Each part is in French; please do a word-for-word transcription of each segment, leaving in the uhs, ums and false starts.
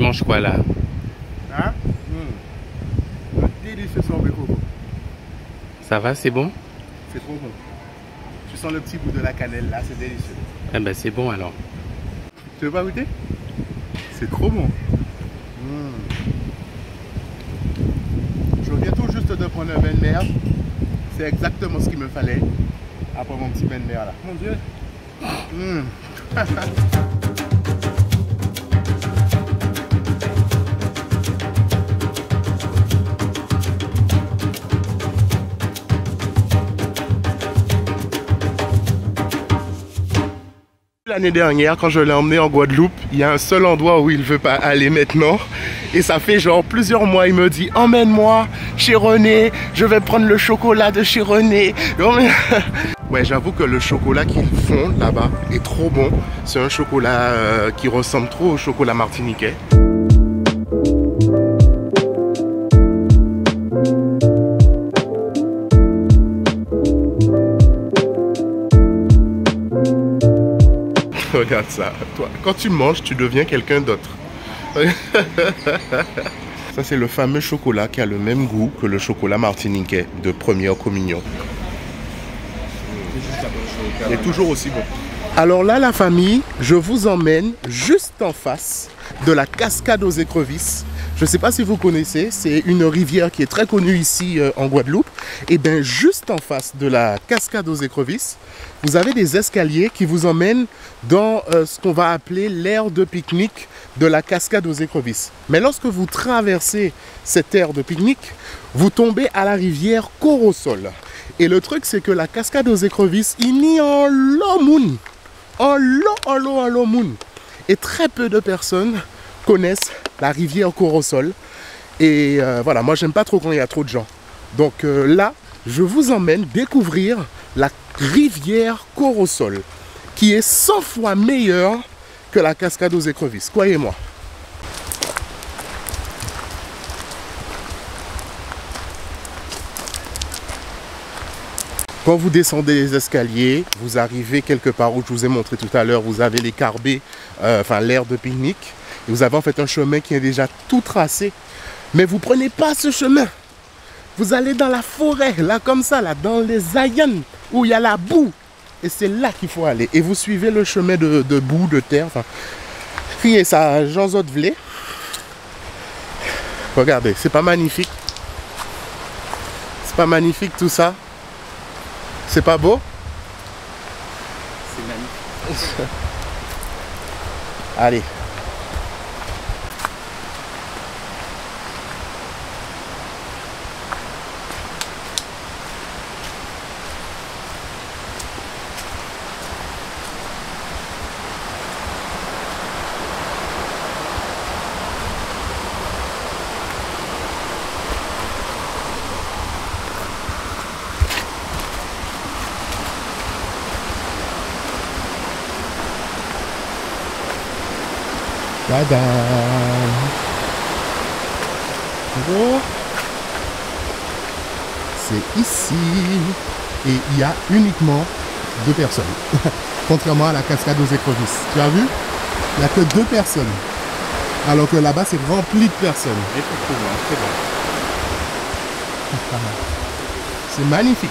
manges quoi là? Hein? Mmh. Un délicieux sorbet coco. Ça va, c'est bon? C'est trop bon. Tu sens le petit bout de la cannelle là, c'est délicieux. Eh ben c'est bon alors. Tu veux pas goûter? C'est trop bon. Mmh. Je reviens tout juste de prendre un bain de mer. C'est exactement ce qu'il me fallait après mon petit bain de mer là. Mon Dieu. Mmh. L'année dernière, quand je l'ai emmené en Guadeloupe, il y a un seul endroit où il ne veut pas aller maintenant. Et ça fait genre plusieurs mois, il me dit « Emmène-moi chez René, je vais prendre le chocolat de chez René. » Ouais, j'avoue que le chocolat qu'ils font là-bas est trop bon. C'est un chocolat euh, qui ressemble trop au chocolat martiniquais. Regarde ça, toi, quand tu manges, tu deviens quelqu'un d'autre. Ça, c'est le fameux chocolat qui a le même goût que le chocolat martiniquais de première communion. Il est toujours aussi bon. Alors là, la famille, je vous emmène juste en face de la cascade aux écrevisses. Je ne sais pas si vous connaissez, c'est une rivière qui est très connue ici euh, en Guadeloupe. Et bien, juste en face de la cascade aux écrevisses, vous avez des escaliers qui vous emmènent dans euh, ce qu'on va appeler l'aire de pique-nique de la cascade aux écrevisses. Mais lorsque vous traversez cette aire de pique-nique, vous tombez à la rivière Corossol. Et le truc, c'est que la cascade aux écrevisses, il n'y en l'eau moon. En l'eau, en l'eau, en l'eau moon. Et très peu de personnes connaissent la rivière Corossol. Et euh, voilà, moi j'aime pas trop quand il y a trop de gens. Donc euh, là, je vous emmène découvrir la rivière Corossol, qui est cent fois meilleure que la cascade aux écrevisses, croyez-moi. Quand vous descendez les escaliers, vous arrivez quelque part où je vous ai montré tout à l'heure, vous avez les carbets, euh, enfin l'aire de pique-nique. Et vous avez en fait un chemin qui est déjà tout tracé. Mais vous ne prenez pas ce chemin. Vous allez dans la forêt, là comme ça, là, dans les aïens, où il y a la boue. Et c'est là qu'il faut aller. Et vous suivez le chemin de, de boue, de terre. Enfin, criez ça, Jean-Zot Vlé. Regardez, c'est pas magnifique. C'est pas magnifique tout ça. C'est pas beau? C'est magnifique. Allez. Tadam. Bon. C'est ici. Et il y a uniquement deux personnes. Contrairement à la cascade aux écrevisses. Tu as vu? Il n'y a que deux personnes. Alors que là-bas, c'est rempli de personnes. C'est magnifique.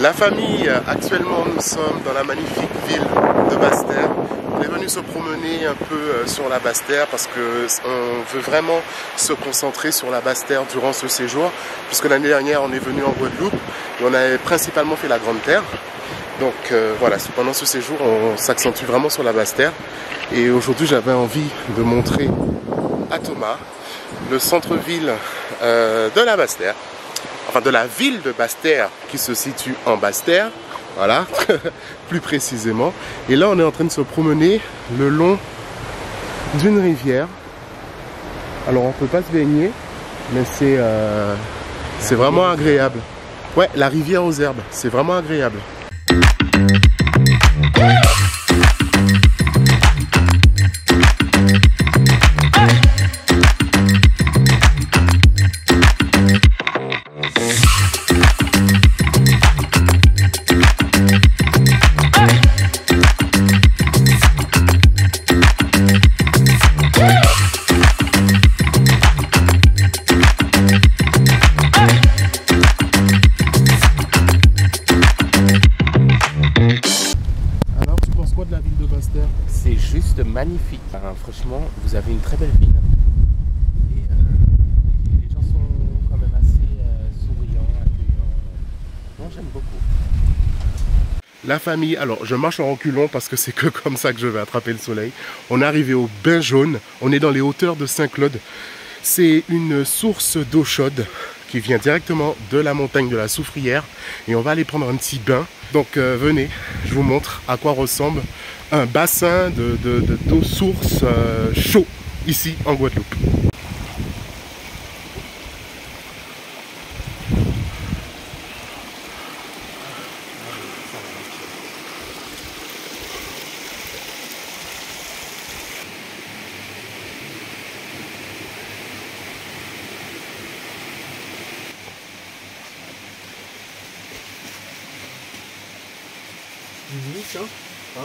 La famille, actuellement nous sommes dans la magnifique ville de Basse-Terre. On est venu se promener un peu sur la Basse-Terre parce qu'on veut vraiment se concentrer sur la Basse-Terre durant ce séjour. Puisque l'année dernière on est venu en Guadeloupe et on a principalement fait la Grande Terre. Donc euh, voilà, pendant ce séjour on s'accentue vraiment sur la Basse-Terre. Et aujourd'hui j'avais envie de montrer à Thomas le centre-ville euh, de la Basse-Terre. Enfin, de la ville de Basse-Terre qui se situe en Basse-Terre, voilà, plus précisément. Et là, on est en train de se promener le long d'une rivière. Alors, on ne peut pas se baigner, mais c'est euh, c'est vraiment agréable. Ouais, la rivière aux herbes, c'est vraiment agréable. C'est juste magnifique. Enfin, franchement, vous avez une très belle ville. Et, euh, les gens sont quand même assez euh, souriants, accueillants. Moi, j'aime beaucoup. La famille, alors je marche en reculant parce que c'est que comme ça que je vais attraper le soleil. On est arrivé au Bain Jaune. On est dans les hauteurs de Saint-Claude. C'est une source d'eau chaude qui vient directement de la montagne de la Soufrière. Et on va aller prendre un petit bain. Donc euh, venez, je vous montre à quoi ressemble un bassin de, de, de, d'eau source euh, chaud ici en Guadeloupe. Mmh, ça. Hein?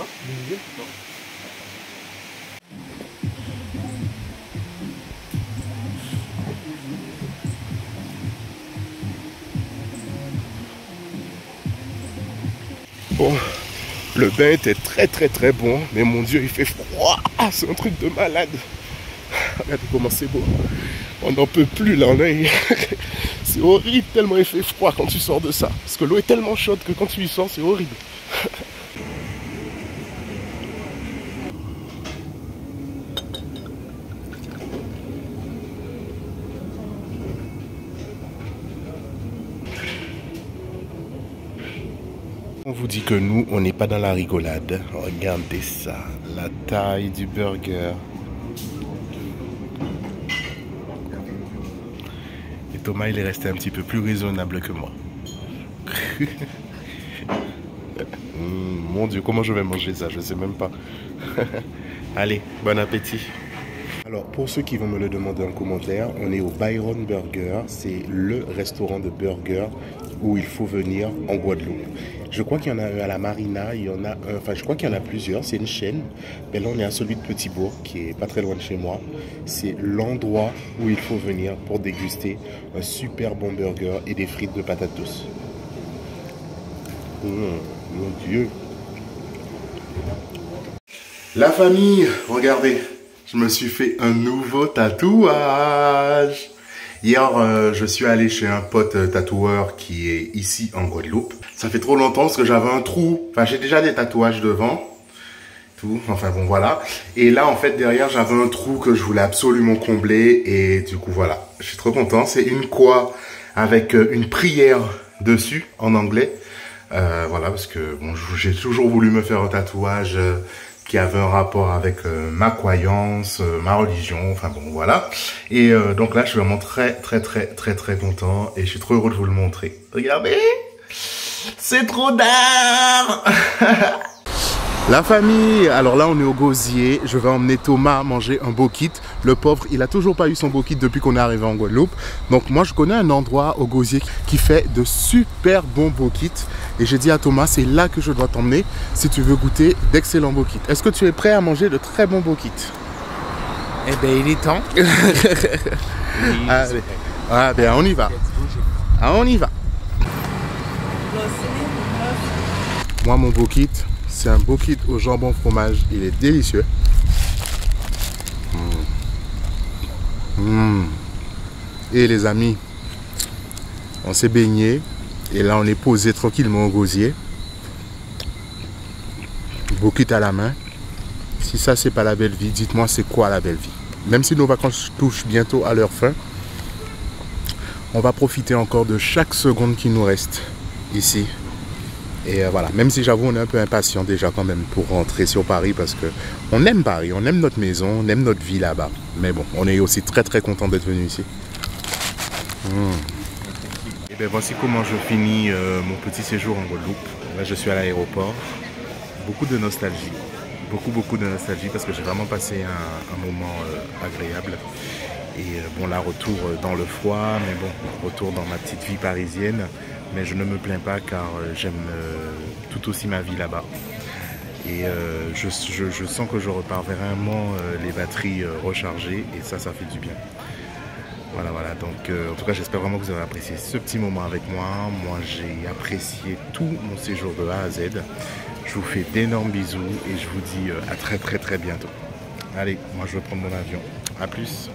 Bon, le bain était très très très bon, mais mon Dieu, il fait froid. Ah, c'est un truc de malade. Regardez comment c'est beau. On n'en peut plus là, on est... C'est horrible tellement il fait froid quand tu sors de ça. Parce que l'eau est tellement chaude que quand tu y sors, c'est horrible. On vous dit que nous, on n'est pas dans la rigolade. Regardez ça, la taille du burger. Et Thomas, il est resté un petit peu plus raisonnable que moi. Mon Dieu, comment je vais manger ça? Je ne sais même pas. Allez, bon appétit. Alors, pour ceux qui vont me le demander en commentaire, on est au Byron Burger. C'est le restaurant de burger où il faut venir en Guadeloupe. Je crois qu'il y en a un à la Marina, il y en a un, enfin je crois qu'il y en a plusieurs, c'est une chaîne. Mais là on est à celui de Petitbourg, qui est pas très loin de chez moi. C'est l'endroit où il faut venir pour déguster un super bon burger et des frites de patates douces. Mmh, mon Dieu. La famille, regardez, je me suis fait un nouveau tatouage. Hier, euh, je suis allé chez un pote tatoueur qui est ici en Guadeloupe. Ça fait trop longtemps parce que j'avais un trou. Enfin, j'ai déjà des tatouages devant. Tout. Enfin, bon, voilà. Et là, en fait, derrière, j'avais un trou que je voulais absolument combler. Et du coup, voilà. Je suis trop content. C'est une croix avec une prière dessus en anglais. Euh, voilà, parce que bon, j'ai toujours voulu me faire un tatouage euh, qui avait un rapport avec euh, ma croyance, euh, ma religion, enfin bon, voilà. Et euh, donc là, je suis vraiment très, très, très, très, très content et je suis trop heureux de vous le montrer. Regardez, c'est trop d'art. La famille, alors là, on est au Gosier. Je vais emmener Thomas manger un beau kit. Le pauvre, il a toujours pas eu son beau kit depuis qu'on est arrivé en Guadeloupe. Donc moi, je connais un endroit au Gosier qui fait de super bons beau kits. Et j'ai dit à Thomas, c'est là que je dois t'emmener si tu veux goûter d'excellents beaux kits. Est-ce que tu es prêt à manger de très bons beaux kits? Eh bien, il est temps. Allez. Ah bien, on y va. Ah, on y va. Moi, mon beau kit, c'est un beau kit au jambon fromage. Il est délicieux. Mmh. Mmh. Et les amis, on s'est baigné. Et là, on est posé tranquillement au Gosier. Beau kit à la main. Si ça, c'est pas la belle vie, dites-moi, c'est quoi la belle vie? Même si nos vacances touchent bientôt à leur fin, on va profiter encore de chaque seconde qui nous reste ici. Et voilà, même si j'avoue, on est un peu impatient déjà quand même pour rentrer sur Paris parce que on aime Paris, on aime notre maison, on aime notre vie là-bas. Mais bon, on est aussi très très content d'être venu ici. Mmh. bien voici comment je finis euh, mon petit séjour en Guadeloupe. Là je suis à l'aéroport. Beaucoup de nostalgie. Beaucoup beaucoup de nostalgie parce que j'ai vraiment passé un, un moment euh, agréable. Et euh, bon là retour dans le froid, mais bon, retour dans ma petite vie parisienne. Mais je ne me plains pas car j'aime euh, tout aussi ma vie là-bas. Et euh, je, je, je sens que je repars vraiment euh, les batteries euh, rechargées et ça, ça fait du bien. Voilà, voilà. Donc, euh, en tout cas, j'espère vraiment que vous avez apprécié ce petit moment avec moi. Moi, j'ai apprécié tout mon séjour de A à Z. Je vous fais d'énormes bisous et je vous dis euh, à très, très, très bientôt. Allez, moi, je vais prendre mon avion. À plus.